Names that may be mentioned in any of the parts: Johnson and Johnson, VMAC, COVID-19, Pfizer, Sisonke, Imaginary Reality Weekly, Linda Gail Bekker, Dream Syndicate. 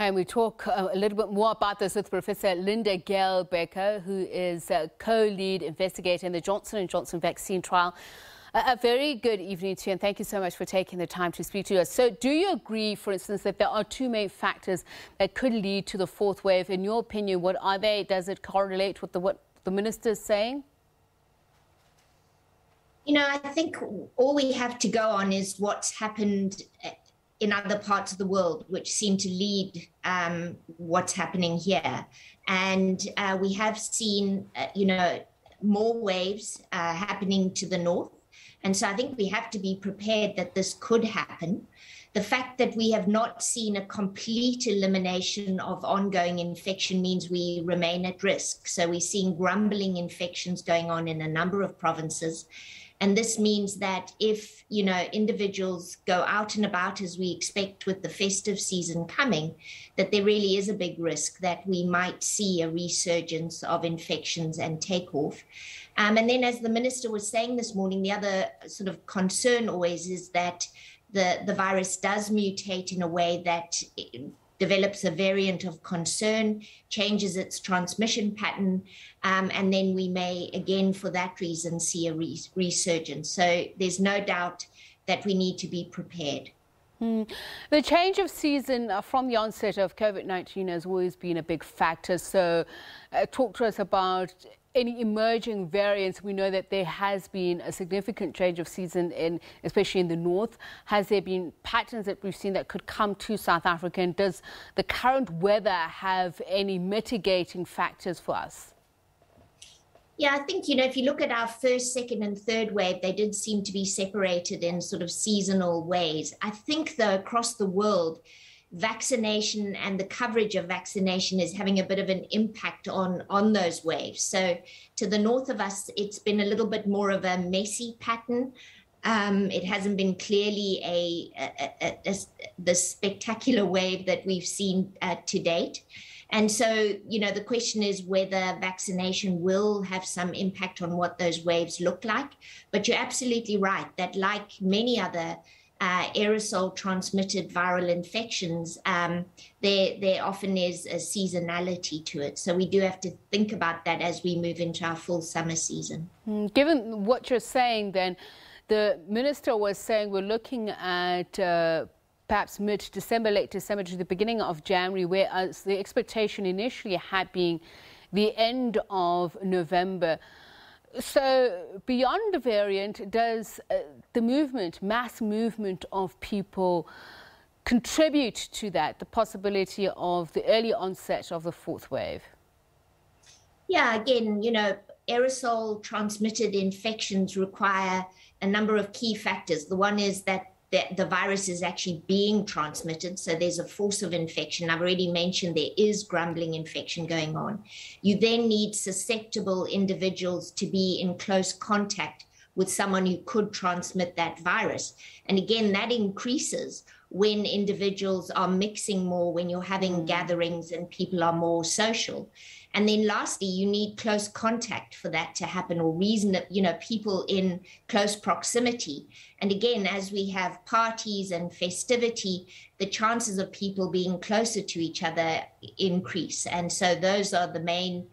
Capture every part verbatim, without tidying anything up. And we talk a little bit more about this with Professor Linda Gail Bekker, who is a co-lead investigator in the Johnson and Johnson vaccine trial. A very good evening to you, and thank you so much for taking the time to speak to us. So do you agree, for instance, that there are two main factors that could lead to the fourth wave? In your opinion, what are they? Does it correlate with the, what the minister is saying? You know, I think all we have to go on is what's happened in other parts of the world, which seem to lead um, what's happening here. And uh, we have seen, uh, you know, more waves uh, happening to the north. And so I think we have to be prepared that this could happen. The fact that we have not seen a complete elimination of ongoing infection means we remain at risk. So we're seeing grumbling infections going on in a number of provinces. And this means that if, you know, individuals go out and about as we expect with the festive season coming, that there really is a big risk that we might see a resurgence of infections and takeoff. Um, and then, as the minister was saying this morning, the other sort of concern always is that the, the virus does mutate in a way that it develops a variant of concern, changes its transmission pattern, um, and then we may, again, for that reason, see a re resurgence. So there's no doubt that we need to be prepared. Mm. The change of season from the onset of COVID nineteen has always been a big factor. So uh, talk to us about any emerging variants. We know that there has been a significant change of season, in, especially in the north. Has there been patterns that we've seen that could come to South Africa? And does the current weather have any mitigating factors for us? Yeah, I think, you know, if you look at our first, second and third wave, they did seem to be separated in sort of seasonal ways. I think, though, across the world, vaccination and the coverage of vaccination is having a bit of an impact on, on those waves. So to the north of us, it's been a little bit more of a messy pattern. Um, it hasn't been clearly a, a, a, a, the spectacular wave that we've seen uh, to date. And so, you know, the question is whether vaccination will have some impact on what those waves look like. But you're absolutely right that, like many other uh, aerosol-transmitted viral infections, um, there, there often is a seasonality to it. So we do have to think about that as we move into our full summer season. Given what you're saying, then, the minister was saying we're looking at uh, perhaps mid-December, late December to the beginning of January, whereas the expectation initially had been the end of November. So beyond the variant, does uh, the movement, mass movement of people contribute to that, the possibility of the early onset of the fourth wave? Yeah, again, you know, aerosol-transmitted infections require a number of key factors. The one is that the, the virus is actually being transmitted, so there's a force of infection. I've already mentioned there is grumbling infection going on. You then need susceptible individuals to be in close contact with someone who could transmit that virus. And again, that increases when individuals are mixing more, when you're having gatherings and people are more social. And then lastly, you need close contact for that to happen, or reason that, you know, people in close proximity. And again, as we have parties and festivity, the chances of people being closer to each other increase. And so those are the main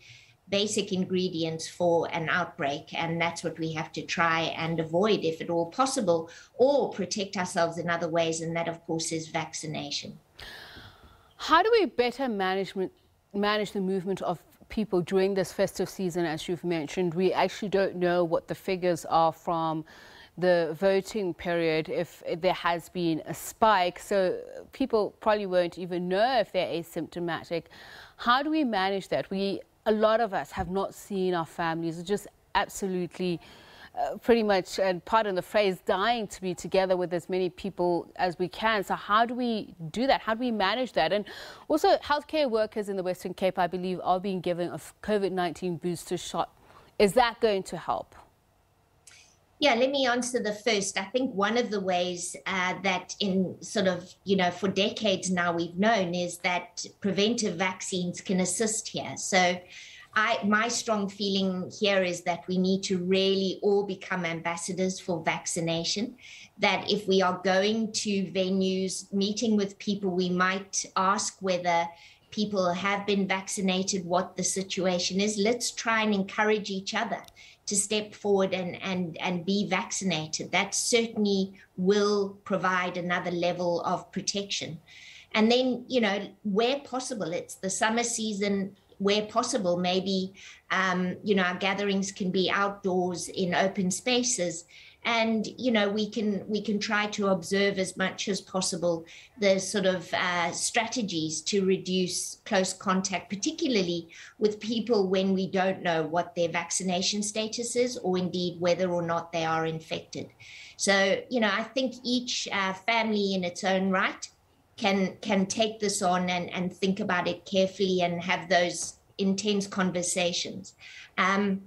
basic ingredients for an outbreak, and that's what we have to try and avoid if at all possible, or protect ourselves in other ways, and that, of course, is vaccination. How do we better management, manage the movement of people during this festive season, as you've mentioned? We actually don't know what the figures are from the voting period, if there has been a spike, so people probably won't even know if they're asymptomatic. How do we manage that? We A lot of us have not seen our families, just absolutely uh, pretty much, and pardon the phrase, dying to be together with as many people as we can. So how do we do that? How do we manage that? And also, healthcare workers in the Western Cape, I believe, are being given a COVID nineteen booster shot. Is that going to help? Yeah, let me answer the first. I think one of the ways uh, that in sort of, you know, for decades now we've known is that preventive vaccines can assist here. So I, my strong feeling here is that we need to really all become ambassadors for vaccination, that if we are going to venues, meeting with people, we might ask whether people have been vaccinated, what the situation is. Let's try and encourage each other to step forward and, and, and be vaccinated. That certainly will provide another level of protection. And then, you know, where possible, it's the summer season, where possible, maybe, um, you know, our gatherings can be outdoors in open spaces. And, you know, we can we can try to observe as much as possible the sort of uh, strategies to reduce close contact, particularly with people when we don't know what their vaccination status is or indeed whether or not they are infected. So, you know, I think each uh, family in its own right can can take this on and, and think about it carefully and have those intense conversations. Um,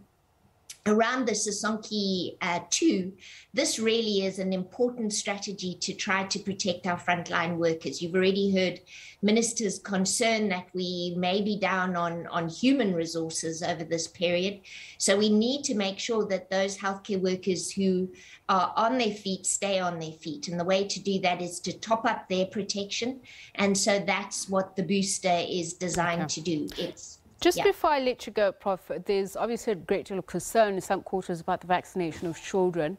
Around the Sisonke uh, two, this really is an important strategy to try to protect our frontline workers. You've already heard ministers' concern that we may be down on, on human resources over this period. So we need to make sure that those healthcare workers who are on their feet stay on their feet. And the way to do that is to top up their protection. And so that's what the booster is designed okay. to do. It's Just yeah. before I let you go, Professor there's obviously a great deal of concern in some quarters about the vaccination of children.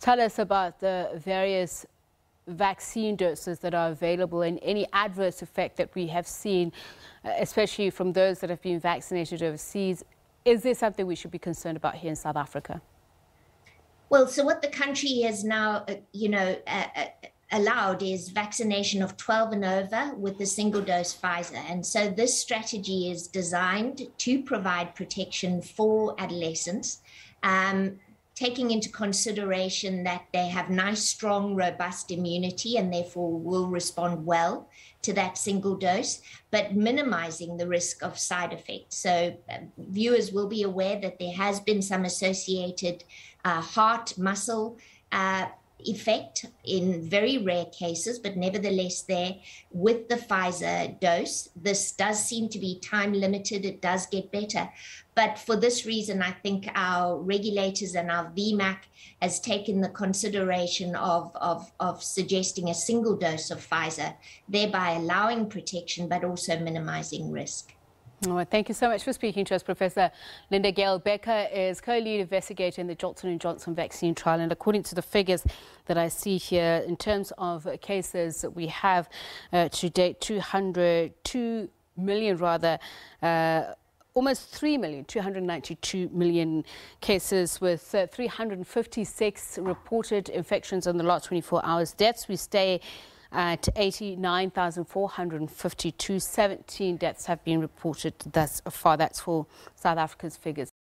Tell us about the various vaccine doses that are available and any adverse effect that we have seen, especially from those that have been vaccinated overseas. Is there something we should be concerned about here in South Africa? Well, so what the country has now, uh, you know, uh, uh, allowed is vaccination of twelve and over with the single dose Pfizer. And so this strategy is designed to provide protection for adolescents, um, taking into consideration that they have nice, strong, robust immunity and therefore will respond well to that single dose, but minimizing the risk of side effects. So uh, viewers will be aware that there has been some associated uh, heart, muscle, uh, effect in very rare cases, but nevertheless there with the Pfizer dose. This does seem to be time limited. It does get better. But for this reason, I think our regulators and our V MAC has taken the consideration of, of, of suggesting a single dose of Pfizer, thereby allowing protection, but also minimizing risk. Well, thank you so much for speaking to us, Professor Linda Gail Bekker is co-lead investigator in the Johnson and Johnson vaccine trial. And according to the figures that I see here, in terms of cases that we have uh, to date, two hundred two million rather, uh, almost three million, two hundred ninety-two million cases with uh, three hundred fifty-six reported infections in the last twenty-four hours. Deaths, we stay at eighty-nine thousand four hundred fifty-two, seventeen deaths have been reported thus far. That's for South Africa's figures.